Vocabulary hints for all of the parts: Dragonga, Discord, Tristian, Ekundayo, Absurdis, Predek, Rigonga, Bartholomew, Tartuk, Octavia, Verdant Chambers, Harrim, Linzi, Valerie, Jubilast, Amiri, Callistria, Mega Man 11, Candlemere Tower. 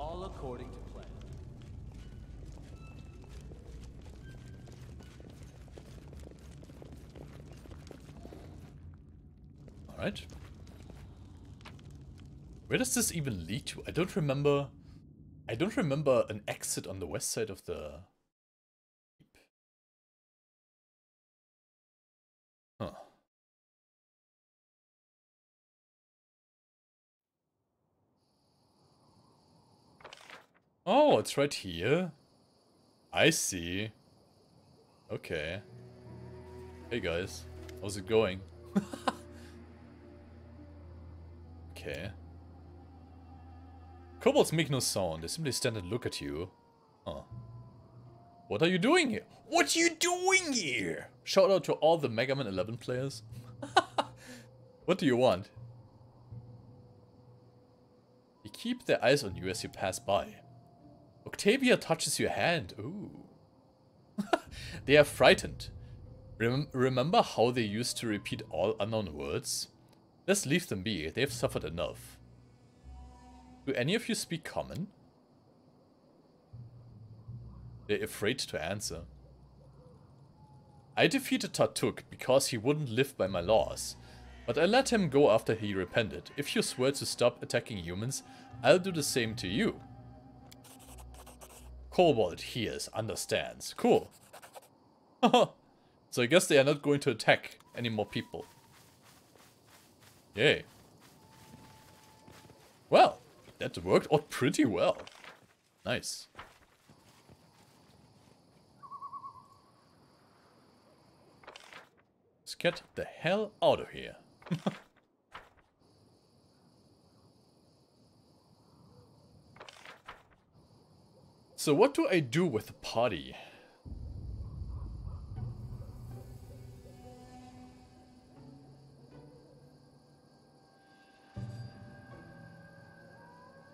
All according to plan. Alright. Where does this even lead to? I don't remember an exit on the west side of the... Huh. Oh, it's right here. I see. Okay. Hey guys, how's it going? Okay. Kobolds make no sound. They simply stand and look at you. Huh. What are you doing here? What are you doing here? Shout out to all the Mega Man 11 players. What do you want? They keep their eyes on you as you pass by. Octavia touches your hand. Ooh. They are frightened. Remember how they used to repeat all unknown words? Let's leave them be. They've suffered enough. Do any of you speak common? They're afraid to answer. I defeated Tartuk because he wouldn't live by my laws, but I let him go after he repented. If you swear to stop attacking humans, I'll do the same to you. Kobold hears, understands. Cool. So I guess they are not going to attack any more people. Yay. Well, that worked out pretty well. Nice. Let's get the hell out of here. So what do I do with the party?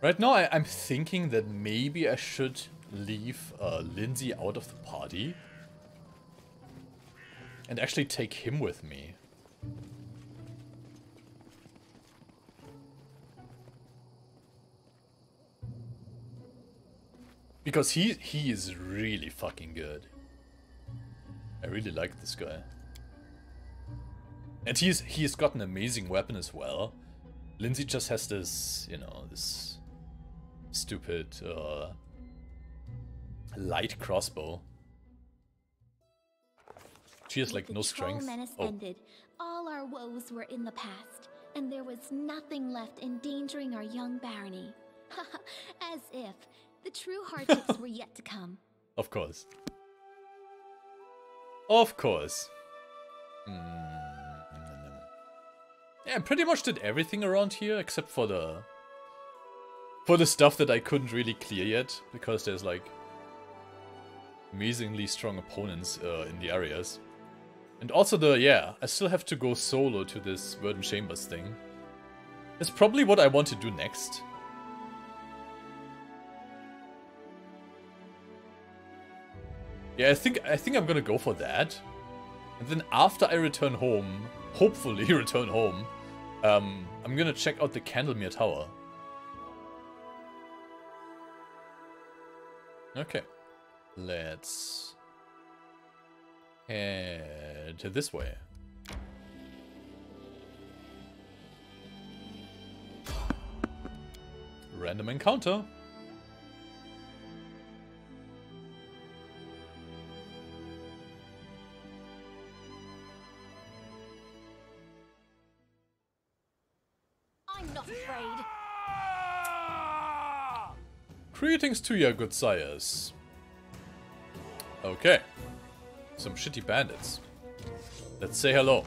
Right now, I'm thinking that maybe I should leave Linzi out of the party and actually take him with me. Because he is really fucking good. I really like this guy. And he's got an amazing weapon as well. Linzi just has this, you know, this... stupid light crossbow. She has like no strength. Oh. Ended. All our woes were in the past, and there was nothing left endangering our young barony. As if the true hardships were yet to come. Of course. Of course. Yeah, I pretty much did everything around here except for the. For the stuff that I couldn't really clear yet, because there's like amazingly strong opponents in the areas. And also the, yeah, I still have to go solo to this Verdant Chambers thing. That's probably what I want to do next. Yeah, I think I'm gonna go for that. And then after I return home, hopefully return home, I'm gonna check out the Candlemere Tower. Okay, let's head this way. Random encounter. I'm not afraid. Greetings to ya, good sires. Okay. Some shitty bandits. Let's say hello.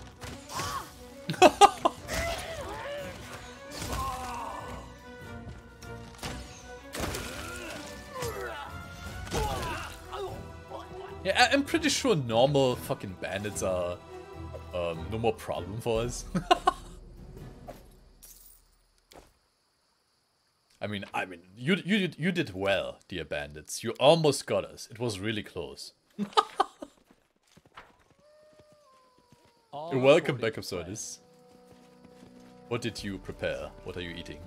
Yeah, I'm pretty sure normal fucking bandits are no more problem for us. I mean, you did well, dear bandits. You almost got us. It was really close. Welcome back, Absurdis. What did you prepare? What are you eating?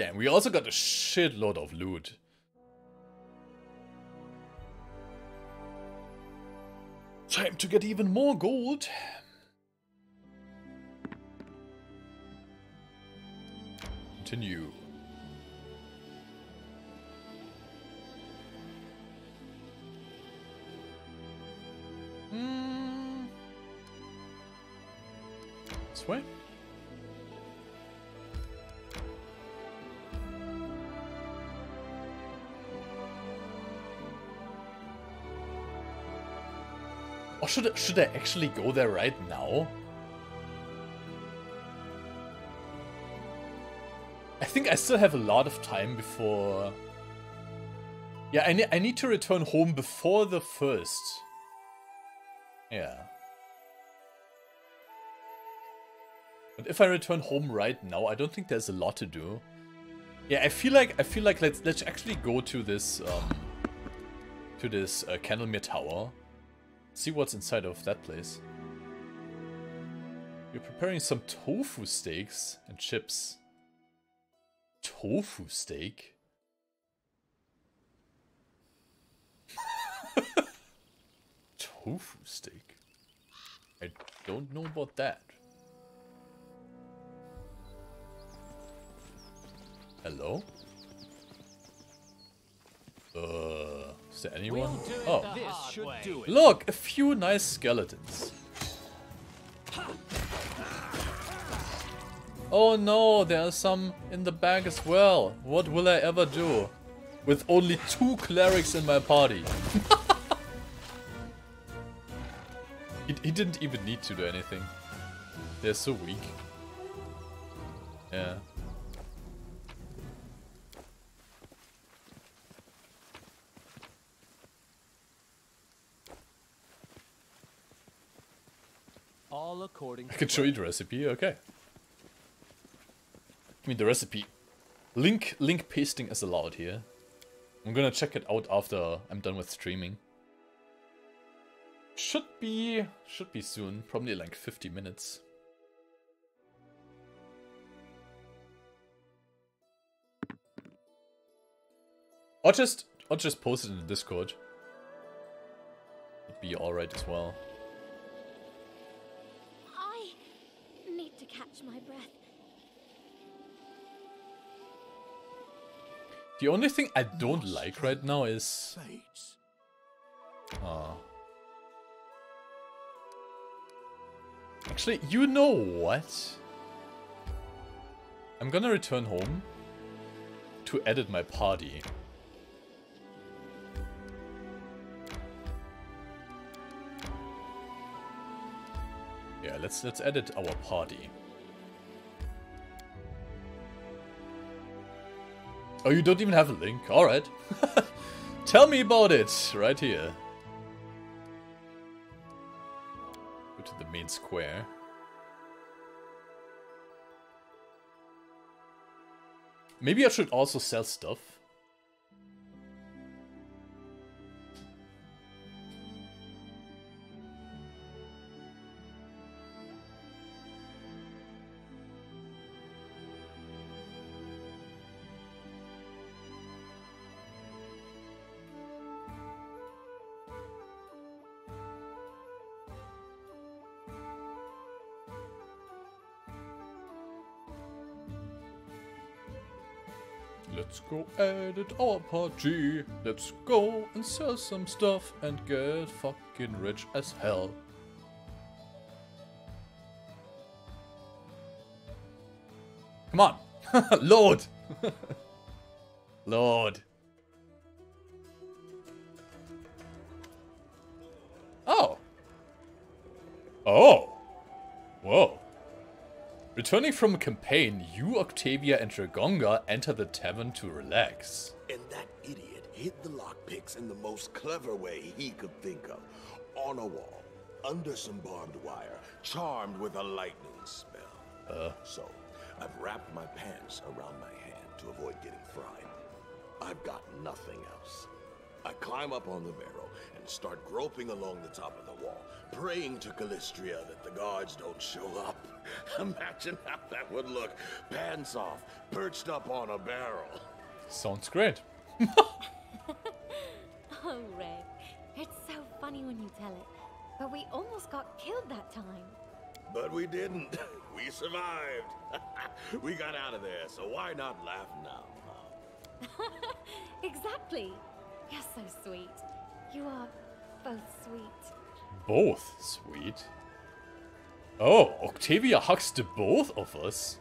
Yeah, and we also got a shitload of loot. Time to get even more gold. Continue. This way. Or should I actually go there right now? I think I still have a lot of time before... Yeah, I need to return home before the 1st. Yeah. But if I return home right now, I don't think there's a lot to do. Yeah, I feel like let's actually go to this Candlemere Tower. See what's inside of that place. We're preparing some tofu steaks and chips. Tofu steak? Tofu steak? I don't know about that. Hello? Is there anyone? Oh. Look, a few nice skeletons. Oh no, there are some in the back as well. What will I ever do with only 2 clerics in my party? He didn't even need to do anything. They're so weak. Yeah. All according to I could show you the recipe, okay. I mean the recipe. Link pasting is allowed here. I'm gonna check it out after I'm done with streaming. Should be soon, probably like 50 minutes. Or just post it in the Discord. It'd be alright as well. Catch my breath. The only thing I don't like right now is actually, you know what? I'm gonna return home to edit my party. Yeah, let's edit our party. Oh, you don't even have a link. Alright. Tell me about it. Right here. Go to the main square. Maybe I should also sell stuff. Let's go edit our party. Let's go and sell some stuff and get fucking rich as hell. Come on. Load. Load. Oh. Oh. Whoa. Returning from a campaign, you, Octavia, and Dragonga enter the tavern to relax. And that idiot hid the lockpicks in the most clever way he could think of. On a wall, under some barbed wire, charmed with a lightning spell. So, I've wrapped my pants around my hand to avoid getting fried. I've got nothing else. I climb up on the barrel and start groping along the top of the wall, praying to Callistria that the guards don't show up. Imagine how that would look. Pants off, perched up on a barrel. Sounds great. Oh, Red. It's so funny when you tell it. But we almost got killed that time. But we didn't. We survived. We got out of there, so why not laugh now, Mom? Exactly. You're so sweet. You are both sweet. Both sweet? Oh, Octavia hugs the both of us?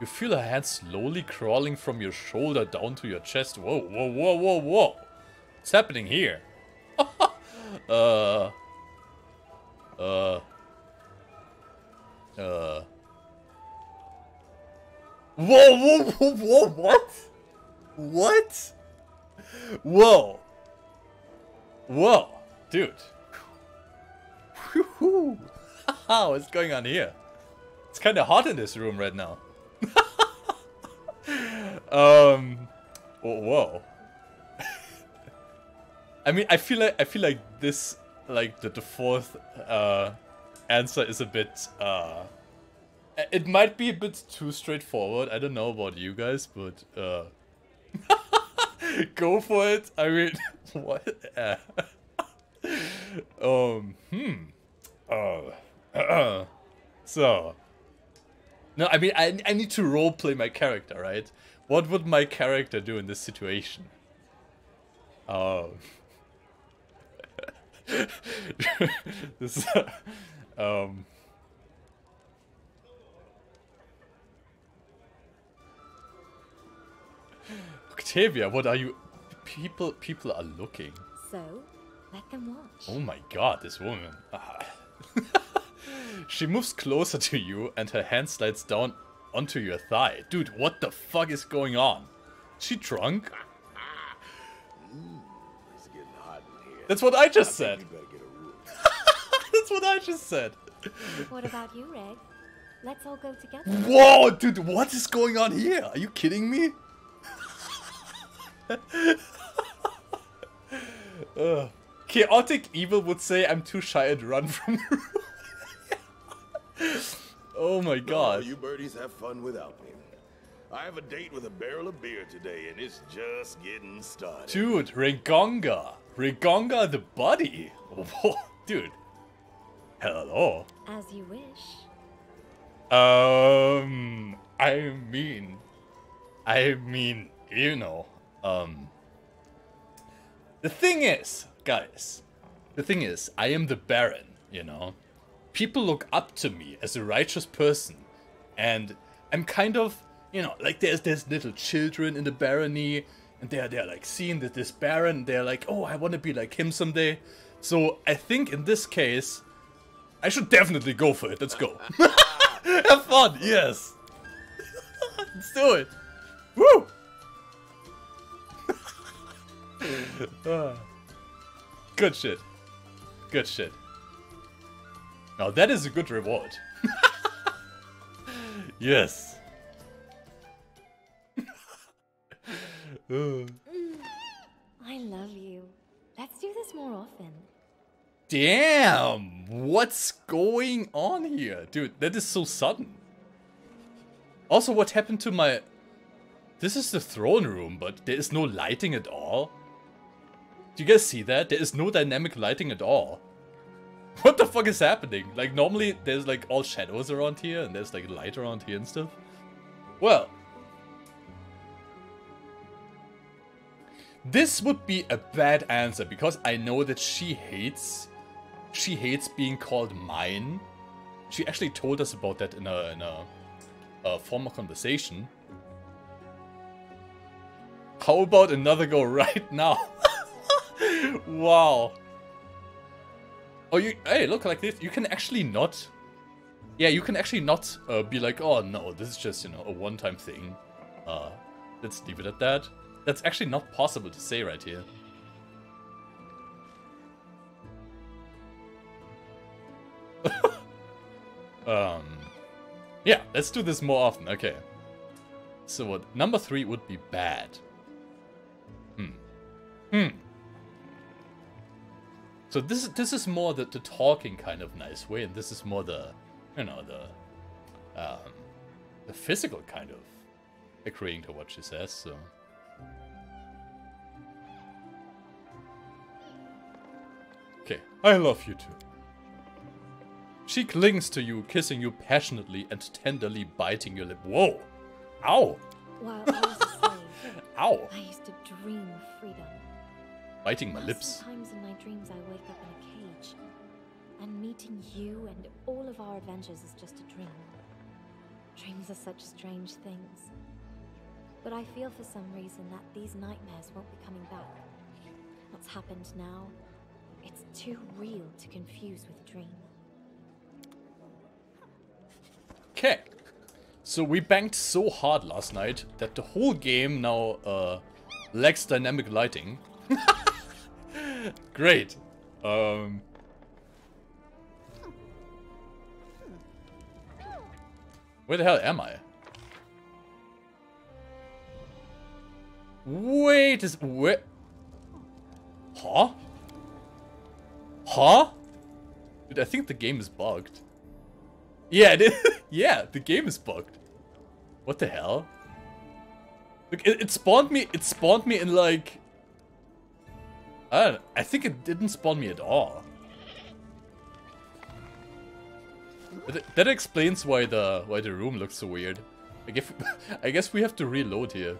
You feel her hand slowly crawling from your shoulder down to your chest. Whoa, whoa, whoa, whoa, whoa. What's happening here? Whoa, whoa, whoa, whoa, what? What? Whoa. Whoa, dude. What's going on here? It's kind of hot in this room right now. Whoa. I mean, I feel like this, like the fourth answer is a bit. It might be a bit too straightforward. I don't know about you guys, but go for it. I mean, what? So, no, I mean, I need to roleplay my character, right? What would my character do in this situation? This, Octavia, what are you? People are looking. So, let them watch. Oh my God, this woman. She moves closer to you and her hand slides down onto your thigh. Dude, what the fuck is going on? Is she drunk? It's getting hot in here. That's what I just said. You better get a room. That's what I just said. What about you, Red? Let's all go together. Whoa, dude, what is going on here? Are you kidding me? Chaotic evil would say I'm too shy to run from the room. Oh my God. No, you birdies have fun without me. I have a date with a barrel of beer today and it's just getting started. Dude, Rigonga. Rigonga the buddy. Oh, dude. Hello. As you wish. I mean, you know, the thing is, guys, I am the Baron, you know. People look up to me as a righteous person, and I'm kind of, you know, like there's little children in the barony, and they're like seeing that this Baron, they're like, oh, I want to be like him someday. So I think in this case, I should definitely go for it. Let's go. Have fun, yes. Let's do it. Woo! Good shit. Good shit. Now that is a good reward. Yes. I love you. Let's do this more often. Damn! What's going on here? Dude, that is so sudden. Also, what happened to my... This is the throne room, but there is no lighting at all. Do you guys see that? There is no dynamic lighting at all. What the fuck is happening? Like, normally there's like all shadows around here and there's like light around here and stuff. Well. This would be a bad answer because I know that she hates being called mine. She actually told us about that in a former conversation. How about another go right now? Wow. Oh, you, hey, look, like this, you can actually not, yeah, you can actually not be like, oh no, this is just, you know, a one-time thing. Let's leave it at that. That's actually not possible to say right here. Yeah, let's do this more often, okay. So what, number 3 would be bad. So this is more the talking kind of nice way, and this is more the, you know, the physical kind of agreeing to what she says. So. Okay, I love you too. She clings to you, kissing you passionately and tenderly biting your lip. Whoa! Ow! While I was a slave, ow! I used to dream of freedom. Biting my lips. Sometimes in my dreams I wake up in a cage. And meeting you and all of our adventures is just a dream. Dreams are such strange things. But I feel for some reason that these nightmares won't be coming back. What's happened now? It's too real to confuse with a dream. Okay, so we banged so hard last night that the whole game now lacks dynamic lighting. Great. Where the hell am I? Wait, is where? Huh? Huh? Dude, I think the game is bugged. Yeah, it is. Yeah, the game is bugged. What the hell? Look, it spawned me. It spawned me in like. I don't know. I think it didn't spawn me at all. That explains why the room looks so weird. I guess we have to reload here.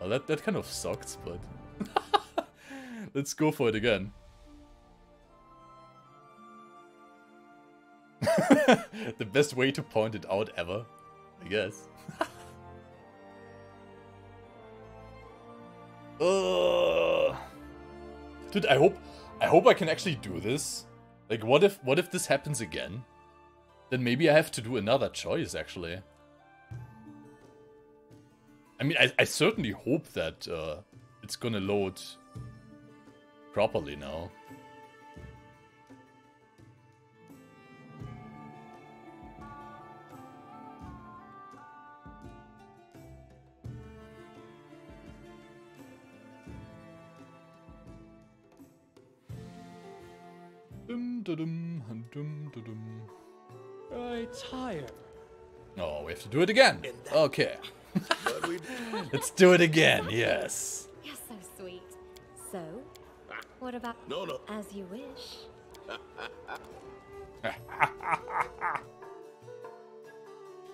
Well, that kind of sucks, but let's go for it again. The best way to point it out ever, I guess. Dude, I hope I can actually do this. Like, what if this happens again? Then maybe I have to do another choice, actually. I mean, I certainly hope that it's gonna load properly now. It's higher. Oh, we have to do it again. Okay. Let's do it again. Yes. You're so sweet. So, what about no. As you wish?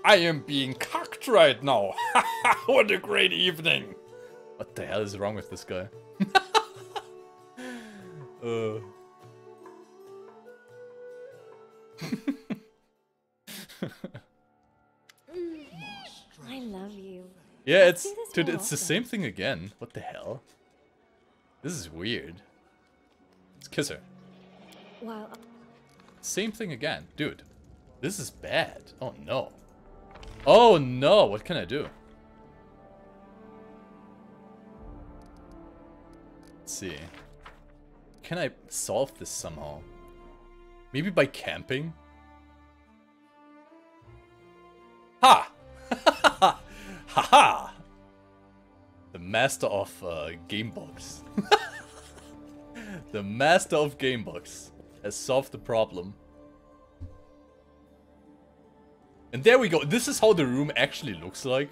I am being cucked right now. What a great evening. What the hell is wrong with this guy? I love you. Yeah, it's the same thing again. What the hell? This is weird. Let's kiss her. Wow. Same thing again. Dude, this is bad. Oh no. Oh no, what can I do? Let's see. Can I solve this somehow? Maybe by camping? Ha! Ha ha! The master of Gamebox. The master of Gamebox has solved the problem. And there we go. This is how the room actually looks like.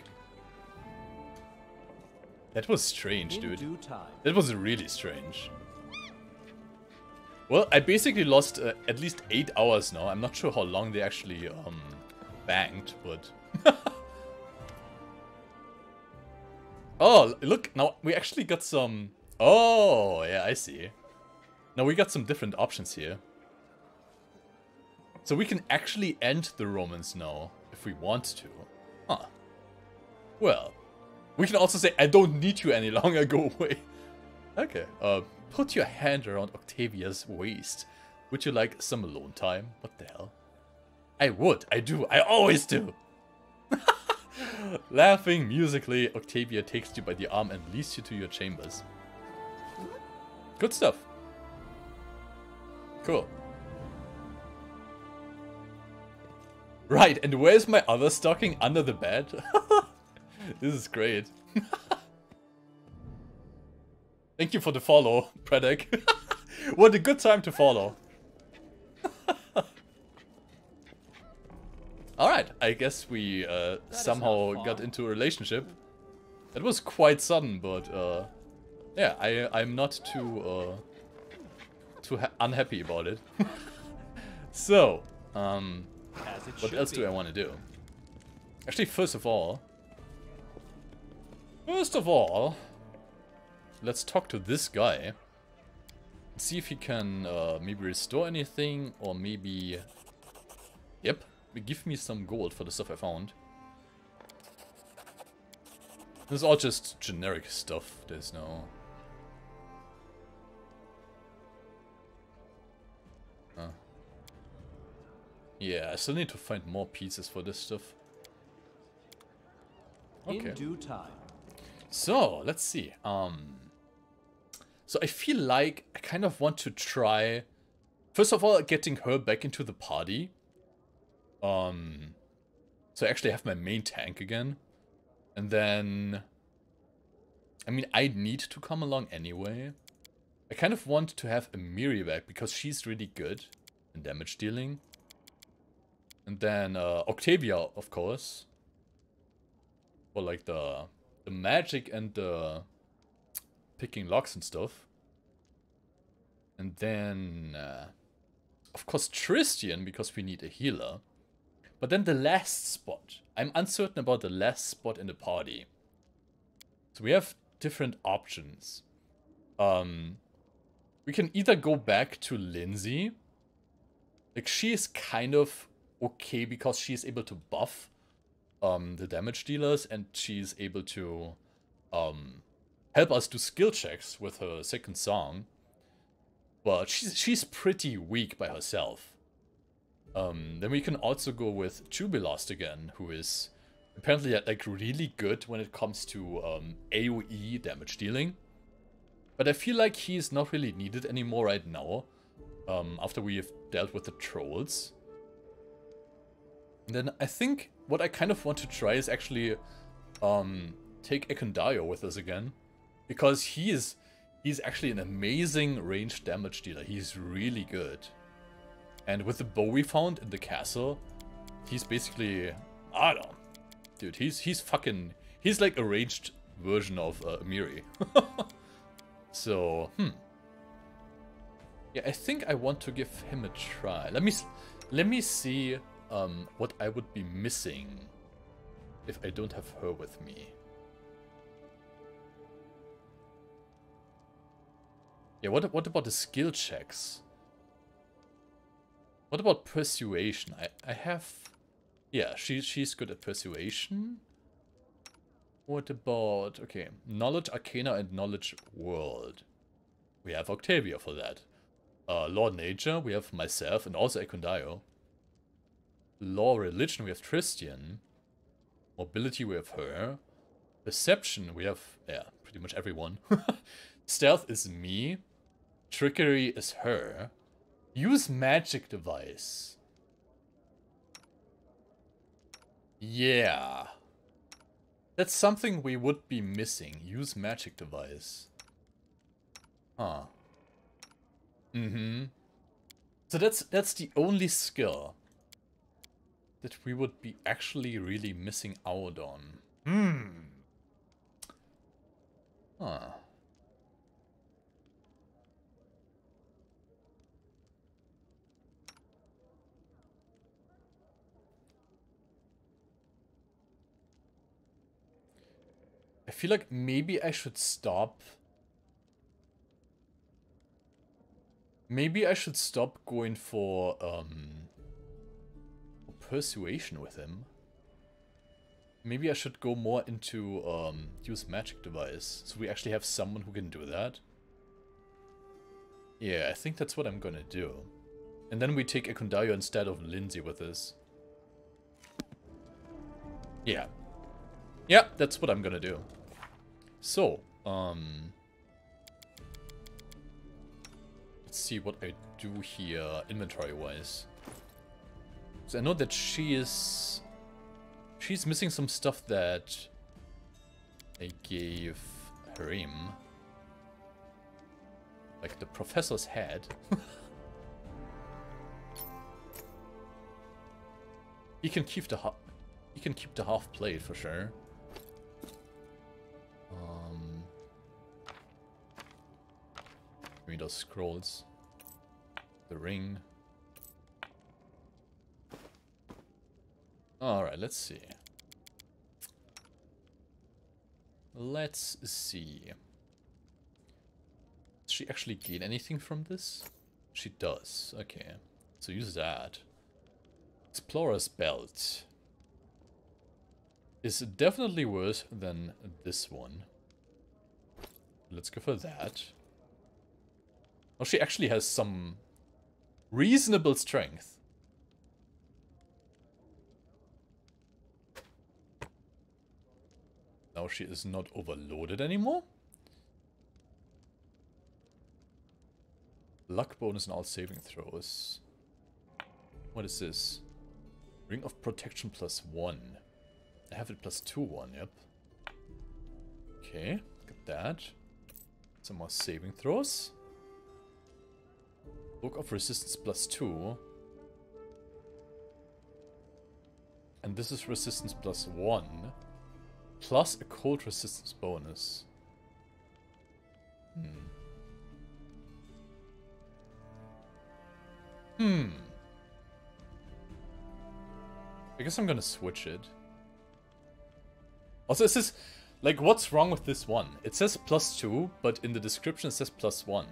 That was strange, dude. That was really strange. Well, I basically lost at least 8 hours now. I'm not sure how long they actually banked, but... Oh, look, now we actually got some... Oh, yeah, I see. Now we got some different options here. So we can actually end the romance now, if we want to. Huh. Well, we can also say, I don't need you any longer, go away. Okay, put your hand around Octavia's waist. Would you like some alone time? What the hell? I would. I do. I always do. Laughing musically, Octavia takes you by the arm and leads you to your chambers. Good stuff. Cool. Right, and where's my other stocking? Under the bed? This is great. Thank you for the follow, Predek. What a good time to follow. Alright, I guess we somehow got into a relationship. That was quite sudden, but yeah, I'm not too unhappy about it. So, what else do I want to do? Actually, first of all, let's talk to this guy. See if he can maybe restore anything, or maybe... Yep, give me some gold for the stuff I found. This is all just generic stuff, there's no... Yeah, I still need to find more pieces for this stuff. Okay. In due time. So, let's see. So I feel like I kind of want to try... First of all, getting her back into the party. So I actually have my main tank again. And then... I mean, I need to come along anyway. I kind of want to have Amiri back because she's really good in damage dealing. And then Octavia, of course. For like the magic and the picking locks and stuff. And then, of course, Tristian, because we need a healer. But then the last spot. I'm uncertain about the last spot in the party. So we have different options. We can either go back to Linzi. Like, she is kind of... okay, because she is able to buff the damage dealers, and she's able to help us do skill checks with her second song. But she's pretty weak by herself. Then we can also go with Jubilast again, who is apparently like really good when it comes to AoE damage dealing. But I feel like he's not really needed anymore right now, after we have dealt with the trolls. And then I think what I kind of want to try is actually take Ekundayo with us again. Because he's actually an amazing ranged damage dealer. He's really good. And with the bow we found in the castle, he's basically... I don't know. Dude, he's fucking... He's like a ranged version of Amiri. So, yeah, I think I want to give him a try. Let me see... what I would be missing if I don't have her with me. Yeah, what about the skill checks? What about persuasion? I have... Yeah, she's good at persuasion. What about... Okay, knowledge arcana and knowledge world. We have Octavia for that. Lord Nature, we have myself and also Ekundayo. Law, religion, we have Tristian. Mobility, we have her. Perception, we have, yeah, pretty much everyone. Stealth is me. Trickery is her. Use magic device. Yeah. That's something we would be missing. Use magic device. Huh. So that's the only skill that we would be actually really missing out on. Huh. I feel like maybe I should stop. Maybe I should stop going for... persuasion with him. Maybe I should go more into use magic device, so we actually have someone who can do that. Yeah, I think that's what I'm gonna do. And then we take Ekundayo instead of Linzi with us. Yeah. Yeah, that's what I'm gonna do. So, let's see what I do here inventory-wise. So I know that she's missing some stuff that I gave Harrim. Like the professor's head. You can keep the half plate for sure. Give me those scrolls. The ring. Alright, let's see. Let's see. Does she actually gain anything from this? She does. Okay. So use that. Explorer's belt. Is definitely worse than this one. Let's go for that. Oh, she actually has some reasonable strength. Now she is not overloaded anymore. Luck bonus and all saving throws. What is this? Ring of protection +1. I have it +2/1, yep. Okay, got that. Some more saving throws. Book of resistance +2. And this is resistance +1. Plus a cold resistance bonus. Hmm. I guess I'm gonna switch it. Also, it says, like, what's wrong with this one? It says +2, but in the description it says +1.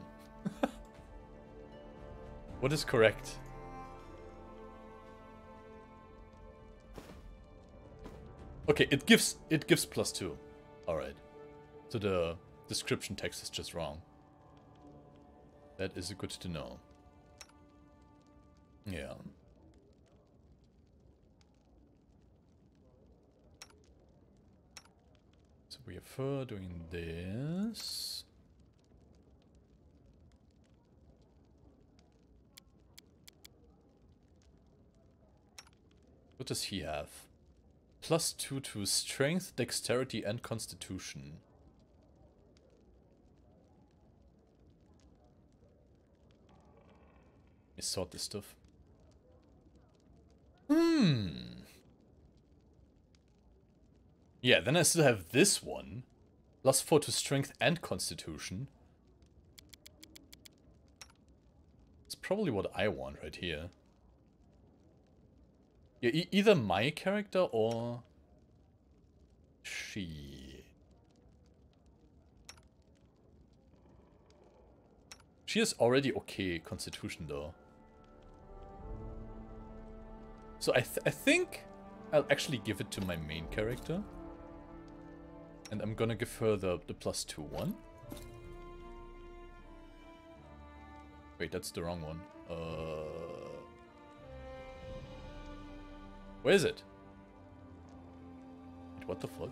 What is correct? Okay, it gives +2. Alright. So the description text is just wrong. That is good to know. Yeah. So we have fur doing this. What does he have? +2 to strength, dexterity, and constitution. Let me sort this stuff. Yeah, then I still have this one. +4 to strength and constitution. It's probably what I want right here. Yeah, either my character or she. She is already okay constitution though. So I think I'll actually give it to my main character. And I'm gonna give her the +2/1. Wait, that's the wrong one. Where is it? Wait, what the fuck?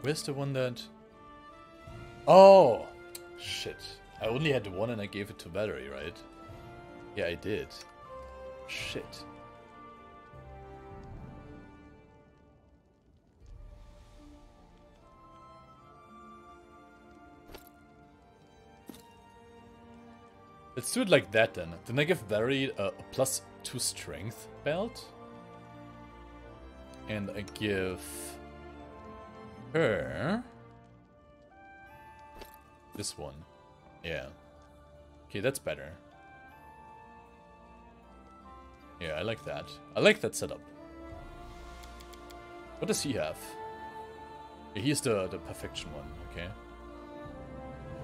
Where's the one that... Oh! Shit. I only had one and I gave it to Valerie, right? Yeah, I did. Shit. Let's do it like that then. Then I give Valerie a +2 strength belt. And I give her this one. Yeah. Okay, that's better. Yeah, I like that. I like that setup. What does he have? Yeah, he's the perfection one, okay?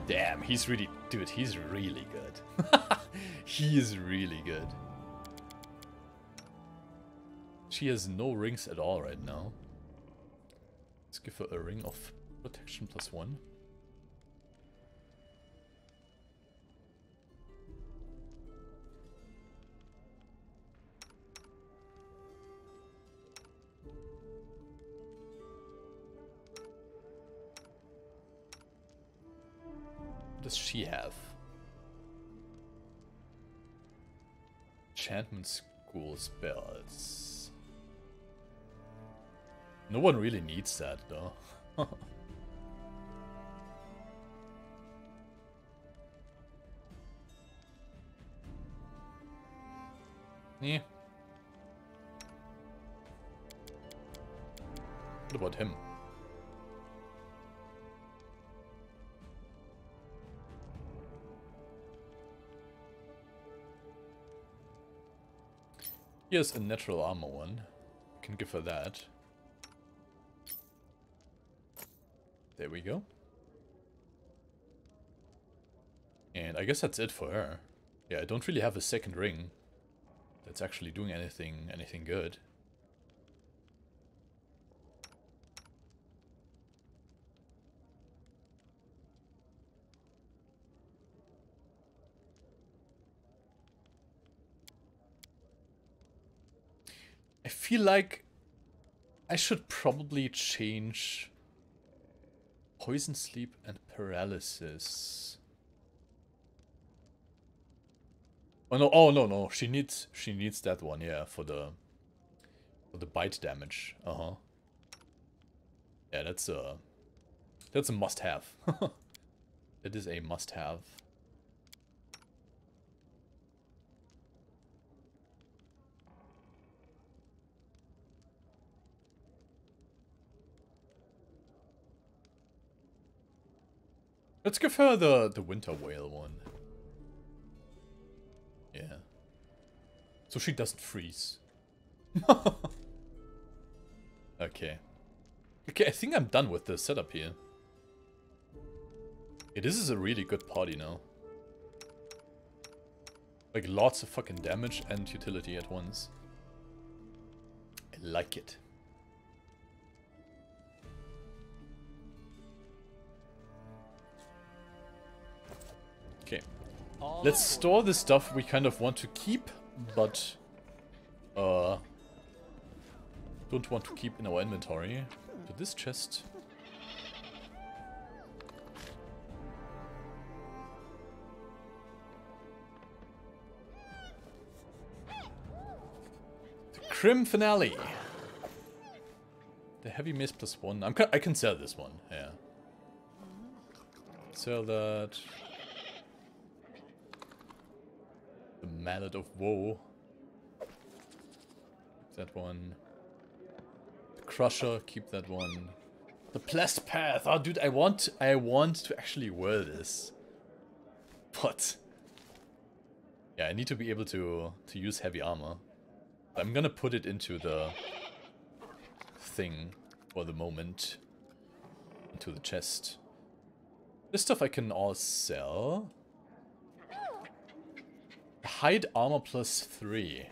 Damn, he's really... Dude, he's really good. He is really good. She has no rings at all right now. Let's give her a ring of protection +1. does she have? Enchantment school spells. No one really needs that though. Yeah. What about him? Here's a natural armor one. I can give her that. There we go. And I guess that's it for her. Yeah, I don't really have a second ring that's actually doing anything good. I feel like I should probably change poison, sleep, and paralysis. Oh no! Oh no! No, she needs that one, yeah, for the bite damage. Yeah, that's a must-have. That is a must-have. Let's give her the Winter Whale one. Yeah. So she doesn't freeze. Okay. Okay, I think I'm done with the setup here. Yeah, this is a really good party now. Like, lots of fucking damage and utility at once. I like it. Okay, let's store the stuff we kind of want to keep, but don't want to keep in our inventory. To this chest. The Crim Finale. The Heavy Mace +1. I can sell this one, yeah. Sell that. The Mallet of Woe. Keep that one. The Crusher, keep that one. The Blessed Path! Oh dude, I want to actually wear this. But yeah, I need to be able to use heavy armor. I'm gonna put it into the thing for the moment. Into the chest. This stuff I can all sell. Hide armor +3.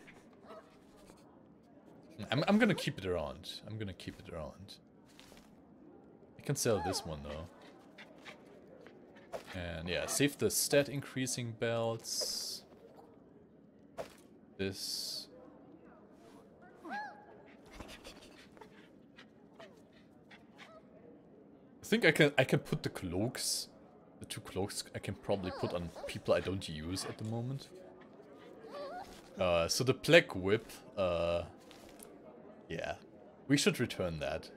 I'm gonna keep it around. I can sell this one though. And yeah, save the stat increasing belts. This. I think I can put the cloaks. The two cloaks I can probably put on people I don't use at the moment. So the Plague Whip, yeah, we should return that.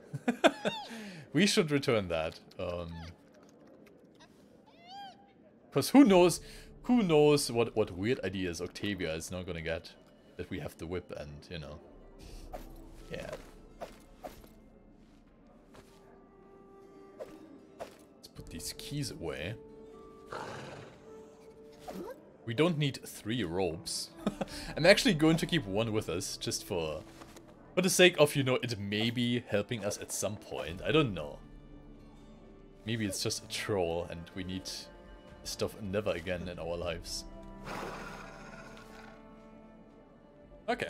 Because who knows what weird ideas Octavia is not gonna get, that we have the whip and, you know, yeah. Let's put these keys away. We don't need 3 robes. I'm actually going to keep one with us, just for the sake of, you know, it may be helping us at some point. I don't know. Maybe it's just a troll and we need stuff never again in our lives. Okay.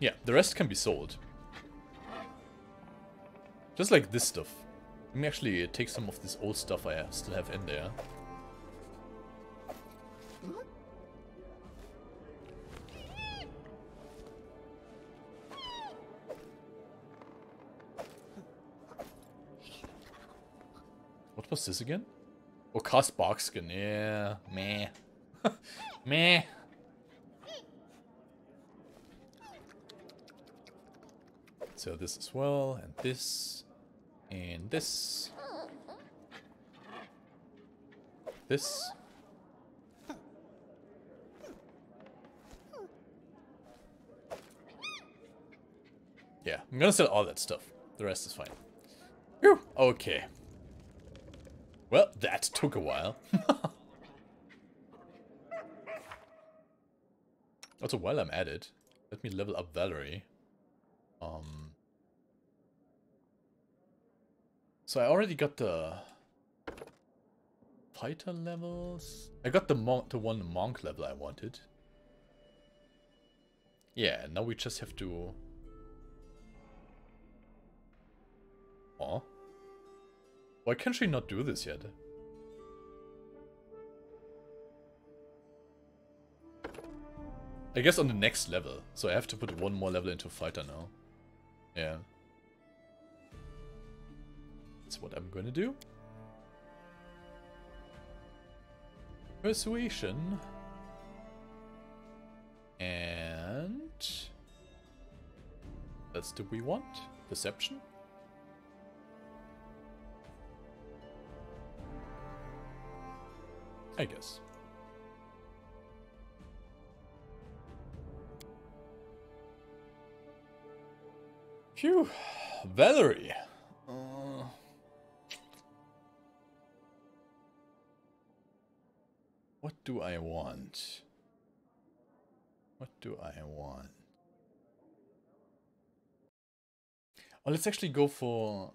Yeah, the rest can be sold. Just like this stuff. Let me actually take some of this old stuff I still have in there. What was this again? Oh, krass, Barkskin. Yeah. Meh. Meh. So this as well, and this, and this. This. Yeah, I'm gonna sell all that stuff. The rest is fine. Phew, okay. Well, that took a while. Also, while I'm at it, let me level up Valerie. So I already got the fighter levels. I got the monk, the one monk level I wanted. Yeah, now we just have to. Oh, why can she not do this yet? I guess on the next level. So I have to put one more level into fighter now. Yeah. That's what I'm gonna do. Persuasion. And... that's the we want. Perception. I guess. Phew. Valerie. What do I want? What do I want? Oh, let's actually go for...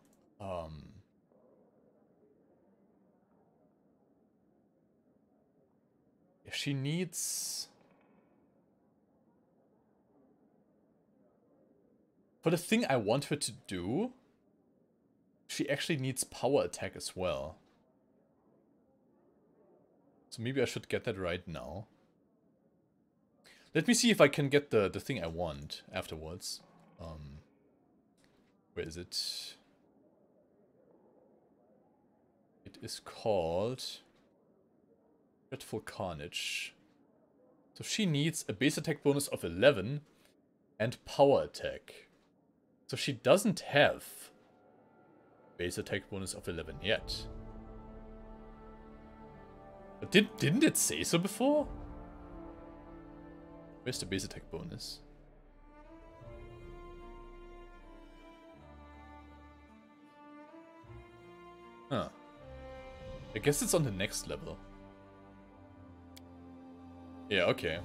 she needs... for the thing I want her to do, she actually needs power attack as well. So maybe I should get that right now. Let me see if I can get the thing I want afterwards. Where is it? It is called... dreadful Carnage. So she needs a base attack bonus of 11 and power attack. So she doesn't have base attack bonus of 11 yet. But didn't it say so before? Where's the base attack bonus? Huh. I guess it's on the next level. Yeah, okay.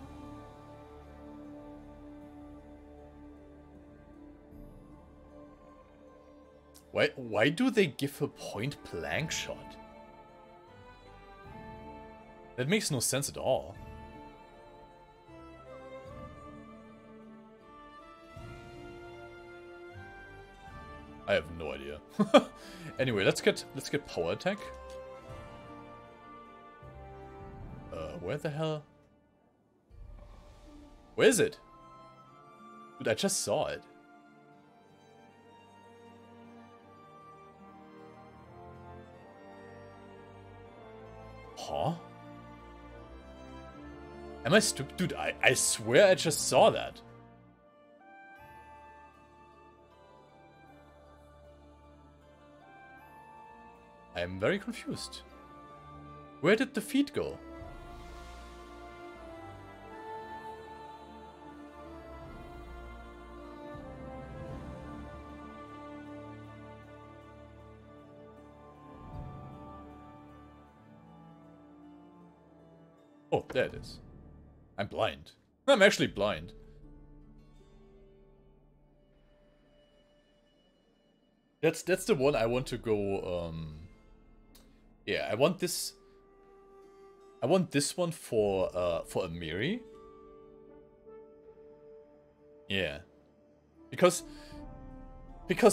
Why do they give a point blank shot? That makes no sense at all. I have no idea. Anyway, let's get power attack. Where the hell? Where is it? Dude, I just saw it. Huh? Am I stupid? Dude, I swear I just saw that. I am very confused. Where did the feet go? Oh, there it is. I'm blind. I'm actually blind. That's the one I want to go, yeah, I want this one for Amiri. Yeah. Because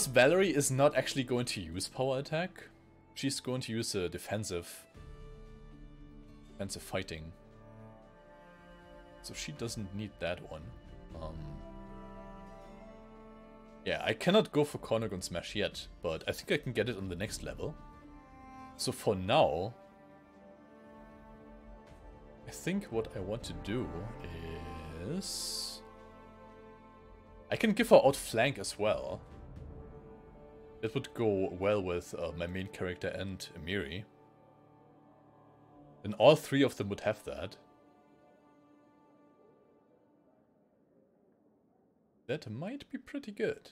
Valerie is not actually going to use power attack. She's going to use a defensive fighting. So she doesn't need that one. Yeah, I cannot go for Cornergun Smash yet, but I think I can get it on the next level. So for now, I think what I want to do is... I can give her outflank as well. That would go well with my main character and Amiri. And all three of them would have that. That might be pretty good.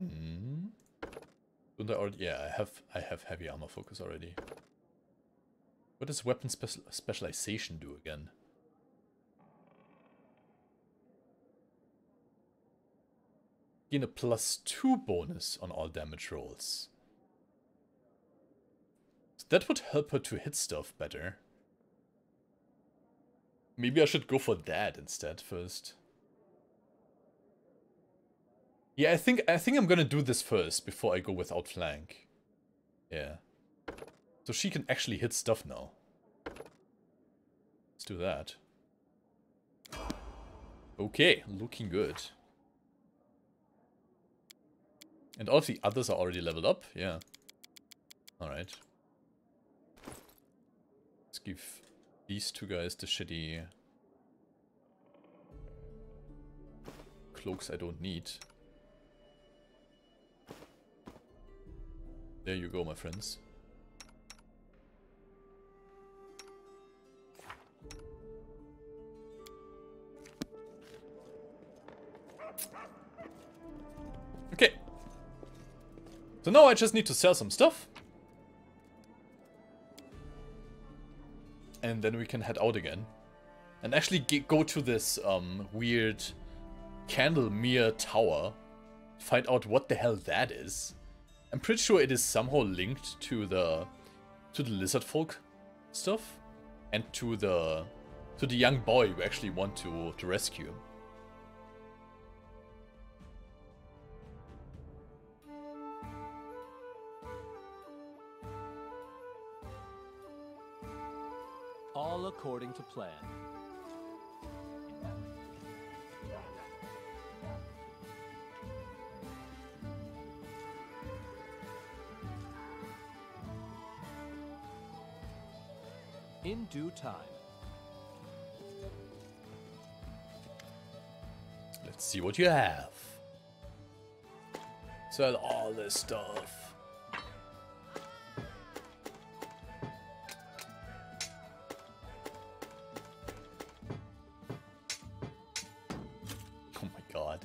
Hmm. Don't I already? Yeah, I have heavy armor focus already. What does weapon specialization do again? Gain a +2 bonus on all damage rolls. So that would help her to hit stuff better. Maybe I should go for that instead first. Yeah, I think I'm gonna do this first before I go with outflank. Yeah. So she can actually hit stuff now. Let's do that. Okay, looking good. And all of the others are already leveled up, yeah. Alright. Let's give these two guys the shitty cloaks I don't need. There you go, my friends. Okay. So now I just need to sell some stuff. And then we can head out again. And actually go to this weird Candlemere Tower. Find out what the hell that is. I'm pretty sure it is somehow linked to the lizard folk stuff and to the young boy we actually want to rescue. All according to plan. In due time. Let's see what you have. Sell all this stuff. Oh my god.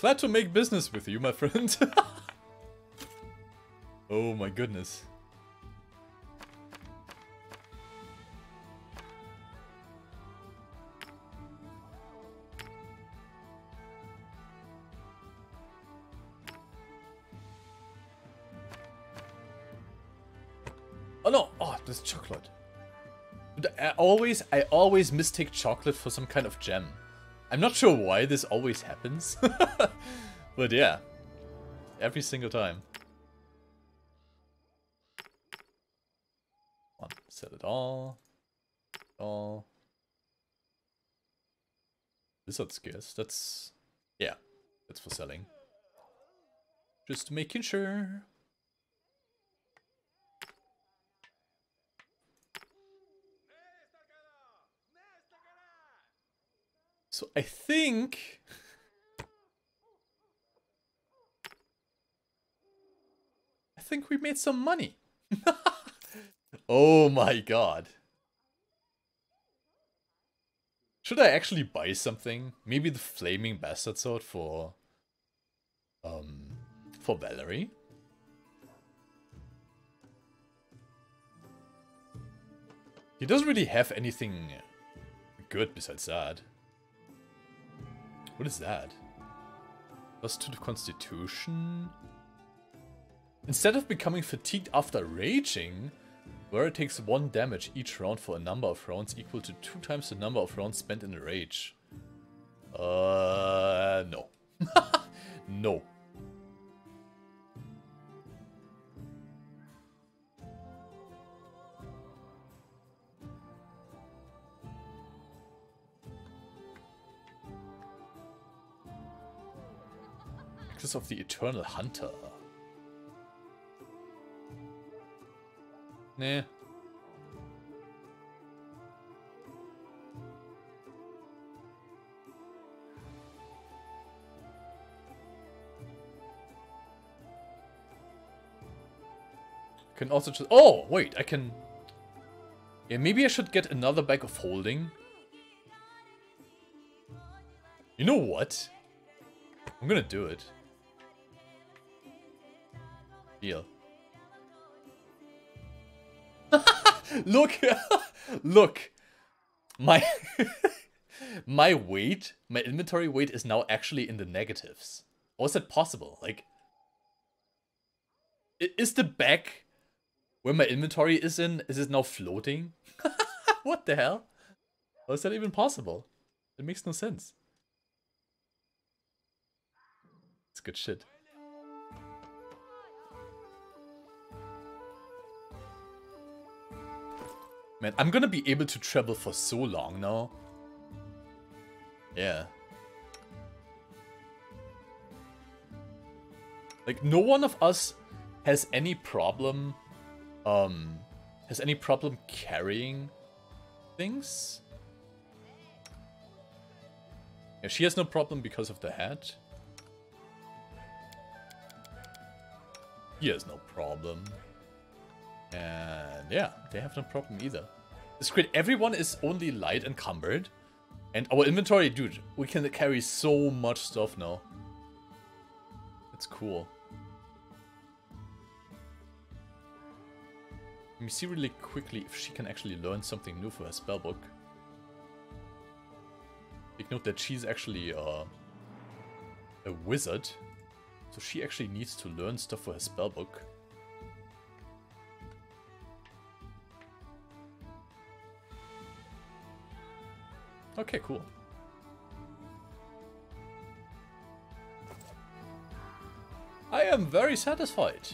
Glad to make business with you, my friend. Oh my goodness. Oh no! Oh, this chocolate. I always mistake chocolate for some kind of gem. I'm not sure why this always happens, but yeah, every single time. Come on, sell it all. All. Lizard scarce, that's, yeah, that's for selling. Just making sure. So I think we made some money. Oh my god. Should I actually buy something? Maybe the flaming bastard sword for Valerie? He doesn't really have anything good besides that. What is that? Plus 2 to Constitution. Instead of becoming fatigued after raging, Vera takes 1 damage each round for a number of rounds equal to 2 times the number of rounds spent in a rage. No. No. Focus of the Eternal Hunter. Nee. Can also just... Oh, wait, I can... Yeah, maybe I should get another bag of holding. You know what? I'm gonna do it. Deal. Look! Look! My... my weight, my inventory weight is now actually in the negatives. How is that possible? Like... Is the bag where my inventory is in, is it now floating? What the hell? How is that even possible? It makes no sense. It's good shit. Man, I'm gonna be able to travel for so long now. Yeah. Like, no one of us has any problem... has any problem carrying things? Yeah, she has no problem because of the hat. He has no problem. And yeah, they have no problem either. It's great. Everyone is only light encumbered. And our inventory, dude, we can carry so much stuff now. It's cool. Let me see really quickly if she can actually learn something new for her spellbook. Take note that she's actually a wizard, so she actually needs to learn stuff for her spellbook. Okay, cool. I am very satisfied.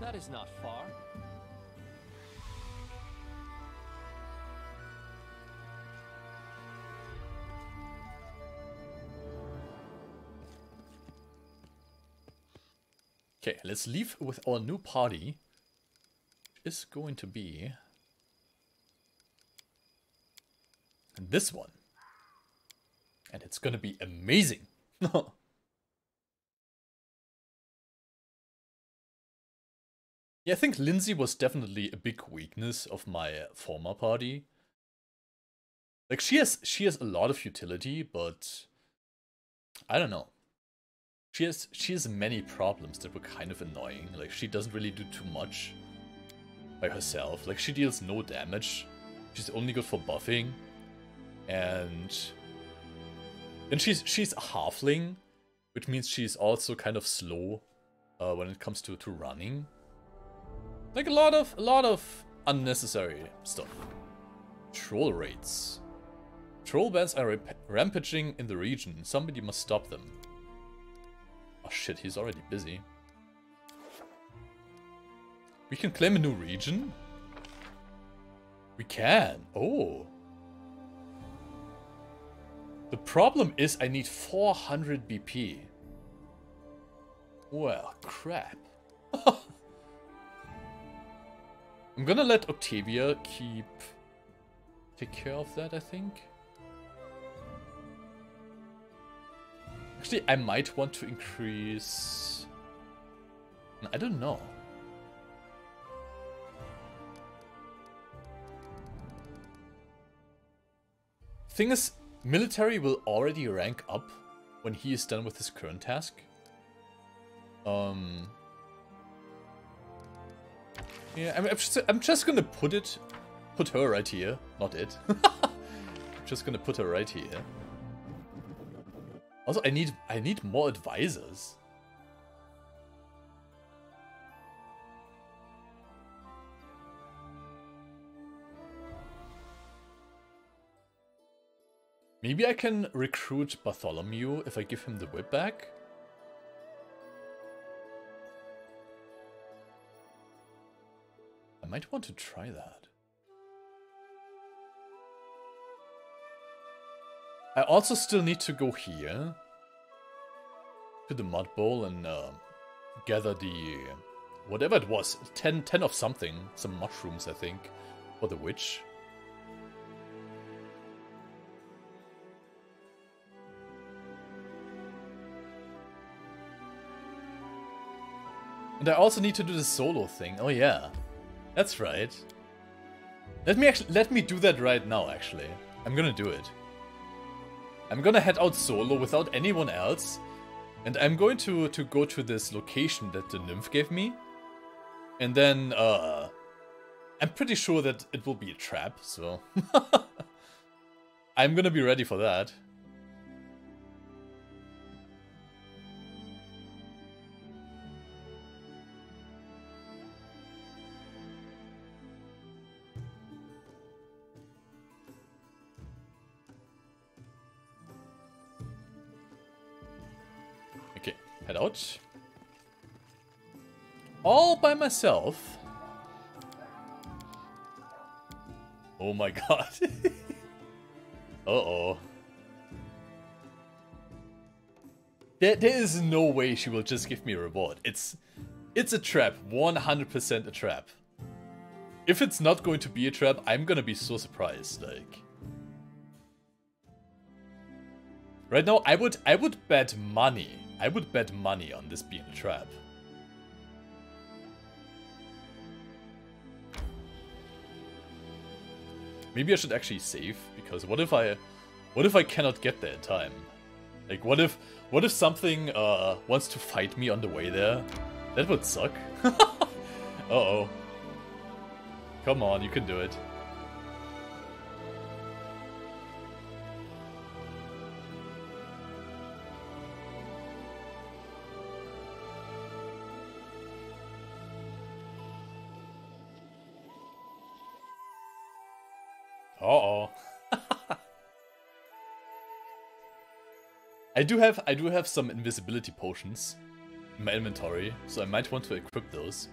That is not far. Okay, let's leave with our new party. Is going to be this one. And it's going to be amazing. Yeah, I think Linzi was definitely a big weakness of my former party. Like, she has a lot of utility, but I don't know. She has many problems that were kind of annoying. Like, she doesn't really do too much by herself. Like, she deals no damage. She's only good for buffing. And she's a halfling, which means she's also kind of slow when it comes to running. Like a lot of unnecessary stuff. Troll raids. Troll bands are rampaging in the region. Somebody must stop them. Oh shit, he's already busy. We can claim a new region? We can. Oh. The problem is I need 400 BP. Well, crap. I'm gonna let Octavia take care of that, I think. Actually, I might want to increase... I don't know. Thing is, military will already rank up when he is done with his current task. Yeah, I'm just gonna put her right here, not it. I'm just gonna put her right here. Also, I need more advisors. Maybe I can recruit Bartholomew if I give him the whip back. I might want to try that. I also still need to go here to the mud bowl and gather the whatever it was, 10 of something, some mushrooms I think, for the witch. And I also need to do the solo thing. Oh yeah, that's right. Let me do that right now. Actually, I'm gonna do it. I'm gonna head out solo without anyone else, and I'm going to go to this location that the nymph gave me, and then I'm pretty sure that it will be a trap. So I'm gonna be ready for that. Head out. All by myself. Oh my god. Uh-oh. There is no way she will just give me a reward. It's a trap. 100% a trap. If it's not going to be a trap, I'm gonna be so surprised. Like... Right now, I would bet money. I would bet money on this being a trap. Maybe I should actually save, because what if I cannot get there in time? Like what if something wants to fight me on the way there? That would suck. Uh-oh. Come on, you can do it. Uh-oh. I do have some invisibility potions in my inventory, so I might want to equip those.